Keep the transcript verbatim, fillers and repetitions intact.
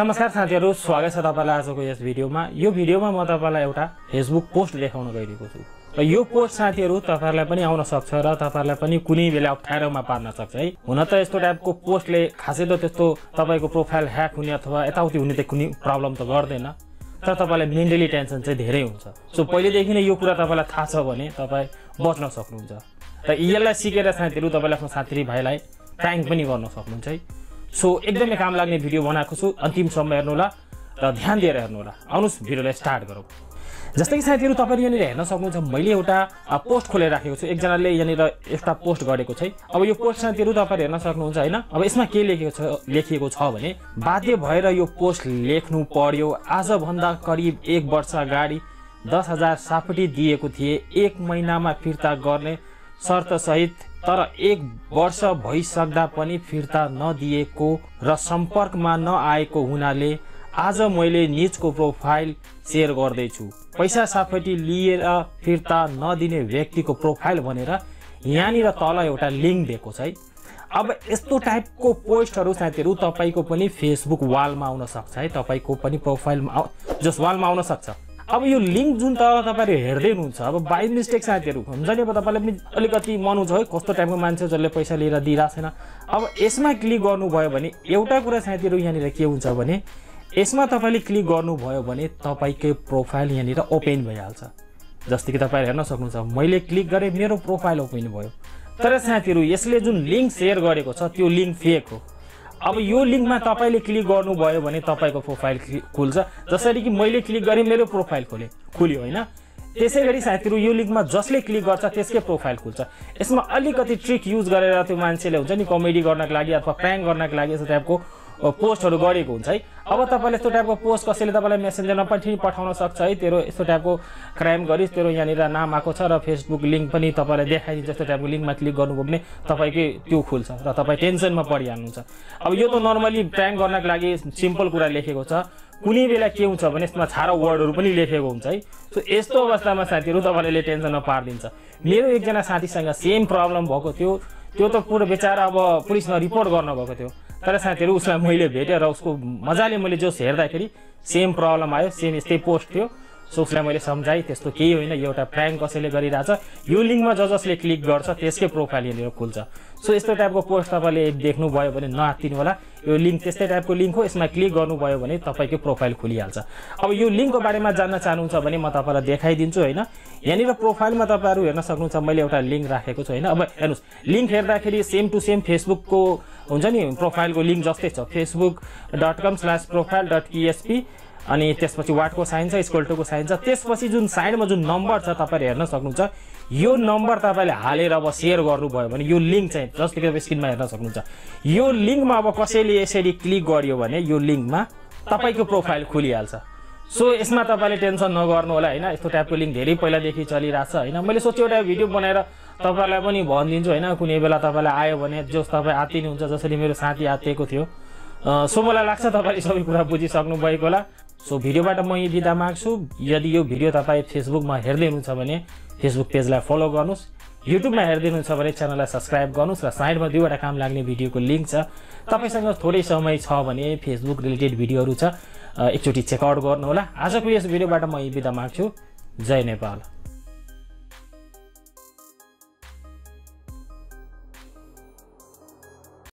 नमस्कार साथीहरु, स्वागत छ तपाईलाई आजको यस भिडियोमा। यो भिडियोमा म तपाईलाई एउटा फेसबुक पोस्ट लेखाउन गइरहेको छु र यो पोस्ट साथीहरु तपाईलाई पनि आउन सक्छ र तपाईलाई पनि कुनै बेला अप्ठ्यारोमा पार्न सक्छ है। हुन त यस्तो टाइपको पोस्टले खासै त त्यस्तो तपाईको प्रोफाइल ह्याक हुने अथवा यताउति हुने त कुनै प्रब्लम त गर्दैन, तर तपाईलाई मेन्टली टेन्सन चाहिँ धेरै हुन्छ। सो पहिलेदेखि नै यो कुरा तपाईलाई थाहा छ भने तपाई बच्न सक्नुहुन्छ र यसलाई सिकेर साथीहरु तपाईले आफ्नो साथी भाइलाई ट्याग पनि गर्न सक्नुहुन्छ है। सो so, एकदमै काम लाग्ने भिडियो बनाएको छु, अन्तिमसम्म हेर्नुहोला र ध्यान दिएर हेर्नुहोला। आउनुस् भिडियोलाई स्टार्ट गरौँ। जस्तै कि साथीहरु तपाईहरु यहाँनिर हेर्न सक्नुहुन्छ, मैले एउटा पोस्ट खोलेर राखेको छु। एकजनाले यहाँनिर एउटा पोस्ट गरेको छ। अब यो पोस्ट साथीहरु तपाईहरु हेर्न सक्नुहुन्छ हैन। अब यसमा के लेखेको छ लेखिएको छ भने बाध्य भएर यो पोस्ट लेख्नु पर्यो। आज भन्दा करिब एक वर्ष अगाडि दस हजार सापटी दिएको थिए, एक महिनामा फिर्ता गर्ने शर्त सहित, तर एक वर्ष भइसक्दा पनि फिर्ता नदिएको र सम्पर्कमा नआएको हुनाले आज मैले निजको प्रोफाइल शेयर गर्दैछु। पैसा सापटी लिएर फिर्ता नदिने व्यक्तिको प्रोफाइल भनेर यहाँनिर तल एउटा लिङ्क दिएको छ है। अब यस्तो टाइपको पोस्टहरु साथीहरु तपाईको पनि फेसबुक वालमा आउन सक्छ है, तपाईको पनि प्रोफाइलमा जस वालमा आउन सक्छ। अब यो लिंक जुन तल तपाईहरु हेर्दै हुनुहुन्छ, अब बाइ मिस्टेक साथीहरु हुन्छ नि, अब तपाईले पनि अलिकति मन हुन्छ है कस्तो टाइपको मान्छे जसले पैसा लिएर दिइरा छैन। अब यसमा क्लिक गर्नुभयो भने एउटा कुरा साथीहरु यहाँनिर के हुन्छ भने यसमा तपाईले क्लिक गर्नुभयो भने तपाईकै प्रोफाइल यहाँनिर ओपन भइहाल्छ। जस्तै कि तपाईहरु हेर्न सक्नुहुन्छ, मैले क्लिक गरे मेरो प्रोफाइल ओपन भयो, तर साथीहरु यसले जुन लिंक शेयर गरेको छ त्यो लिंक फेक हो। अब यो लिंकमा तपाईले क्लिक गर्नुभयो भने तपाईको प्रोफाइल खुल्छ, जसरी कि मैले क्लिक गरे मेरो प्रोफाइल खोले खुल्यो हैन। त्यसैगरी साथीहरु यो लिंकमा जसले क्लिक गर्छ त्यसकै प्रोफाइल खुल्छ। यसमा अलिकति ट्रिक युज गरेर त्यो मान्छेले हुन्छ नि कमेडी गर्नको लागि अथवा प्रैंक गर्नको लागि यस्तो टाइपको पोस्टहरु गरेको हुन्छ है। अब तपाईले यस्तो टाइपको पोस्ट कसैले तपाईलाई मेसेन्जरमा पनि पठाउन सक्छ है। तेरो यस्तो टाइपको क्राइम गरिस्, तेरो यहाँनिर नाम आएको छ र फेसबुक लिंक पनि तपाईलाई देखाइदिन्छ। यस्तो टाइपको लिंकमा क्लिक गर्नुभयो भने तपाईकै त्यो खुल्छ र तपाई टेन्सनमा परिहाल्नुहुन्छ। अब यो त नर्मली प्रैंक गर्नको लागि सिम्पल कुरा लेखेको छ, कुनै बेला के हुन्छ भने यसमा छारो वर्डहरु पनि लेखेको हुन्छ है। सो यस्तो अवस्थामा साथीहरु तपाईले टेन्सनमा पार्दिन्छ। मेरो एकजना साथीसँग सेम प्रब्लम भएको थियो, त्यो त पुरो बेचारा अब पुलिसमा रिपोर्ट गर्न भएको थियो, तर साथीहरु उसलाई मैले भेटेर उसको मजाले मैले जोस हेर्दाखेरि सेम प्रब्लम आयो, सेम यस्तै पोस्ट थियो। सो उसलाई मैले सम्झाएँ त्यस्तो केही होइन, यो एउटा प्रैंक कसैले गरिराछ, यो लिंकमा ज जसले क्लिक गर्छ त्यसकै प्रोफाइल यहाँनिर खुल्छ। सो यस्तो टाइपको पोस्ट तपाईले देख्नुभयो भने नआत्तिनु होला, यो लिंक त्यस्तै टाइपको लिंक हो। यसमा क्लिक गर्नुभयो भने तपाईको प्रोफाइल खुलिहाल्छ। अब यो लिंकको बारेमा जान्न चाहनुहुन्छ भने म तपाईलाई देखाइदिन्छु हैन। यहाँनिर प्रोफाइलमा तपाईहरु हेर्न सक्नुहुन्छ, मैले एउटा लिंक राखेको छु हैन। अब हेर्नुस्, लिंक हेर्दाखेरि सेम टु सेम फेसबुकको हुन्छ नि प्रोफाइलको लिंक जस्तै छ। facebook dot com slash profile dot t s p अनि त्यसपछि वाटको साइन छ, स्क्वायर टुको साइन छ, त्यसपछि जुन साइडमा जुन नम्बर छ तपाईहरु हेर्न सक्नुहुन्छ। यो नम्बर तपाईले हालेर अब शेयर गर्नुभयो भने यो लिंक चाहिँ जस्तै कि स्क्रिनमा हेर्न सक्नुहुन्छ, यो लिंकमा अब कसैले यसरी क्लिक गर्यो भने यो लिंकमा तपाईको प्रोफाइल खुलिहाल्छ। सो यसमा तपाईले टेन्सन नगर्नु होला हैन। यस्तो टाइपको लिंक धेरै पहिलादेखि चलिराछ हैन। मैले सोचे एउटा भिडियो बनाएर तपाईलाई पनि भनिदिन्छु हैन, कुनै बेला तपाईलाई आयो भने जस तपाई आत्तिनु हुन्छ, जसरी मेरो साथी आत्तिएको थियो। सो मलाई लाग्छ तपाईले सबै कुरा बुझिसक्नु भएको होला। सो भिडियोबाट म यही बिदा माग्छु। यदि यो भिडियो तपाईं फेसबुकमा हेर्दै हुनुहुन्छ भने फेसबुक पेजलाई फलो गर्नुस्, युट्युबमा हेर्दै हुनुहुन्छ भने च्यानललाई सब्स्क्राइब गर्नुस् र साइडमा दुईवटा काम लाग्ने भिडियोको लिंक छ। तपाईसँग थोरै समय छ भने फेसबुक रिलेटेड भिडियोहरू छ, एकचोटि चेकआउट गर्नुहोला। आजको यस भिडियोबाट म यही बिदा माग्छु। जय नेपाल।